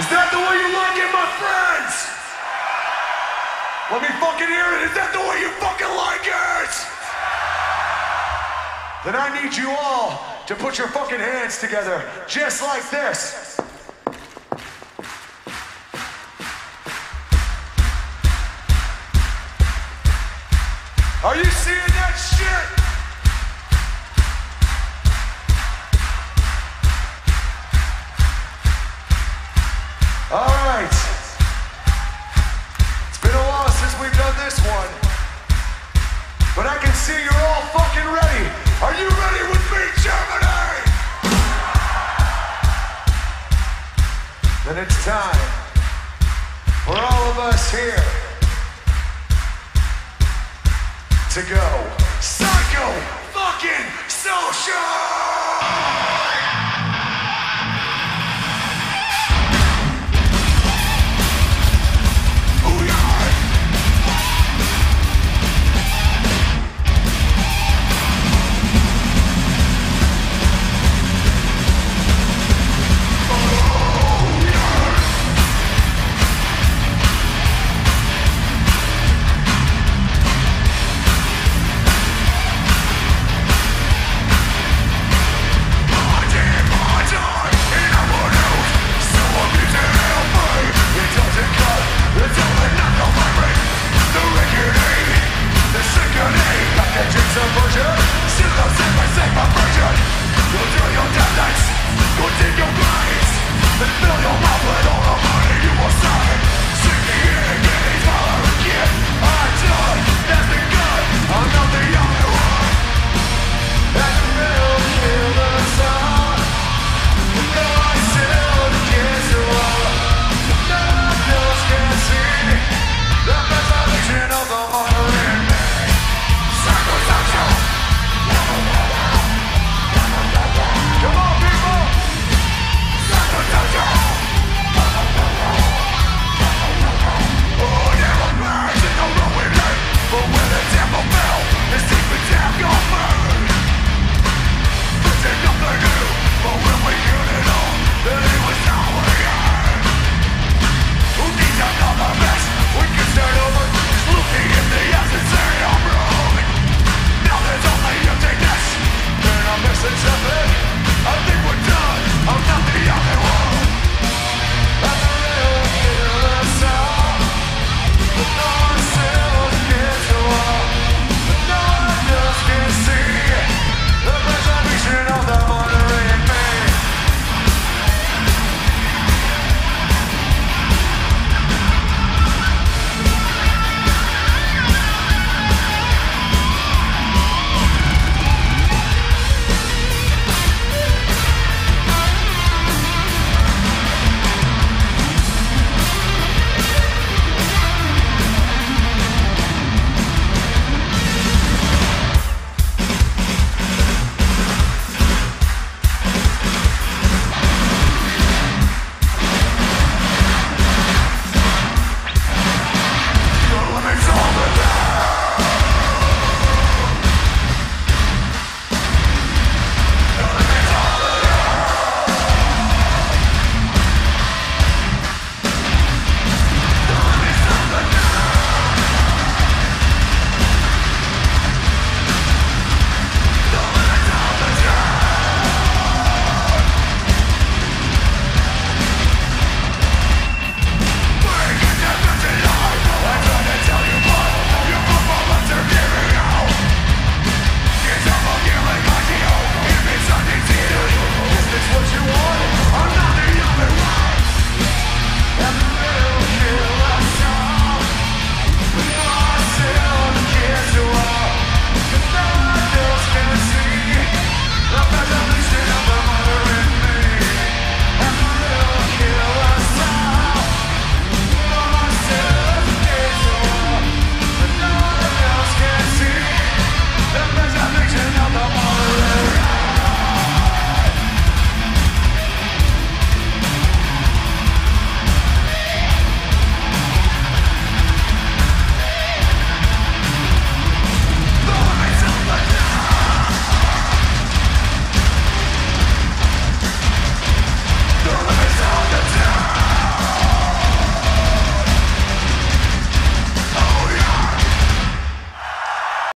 Is that the way you like it, my friends? Let me fucking hear it. Is that the way you fucking like it? Then I need you all to put your fucking hands together, just like this. Are you seeing that shit? All right. It's been a while since we've done this one, but I can see you're all fucking ready. Are you ready with me, Germany? Then it's time for all of us here to go psycho-fucking-social!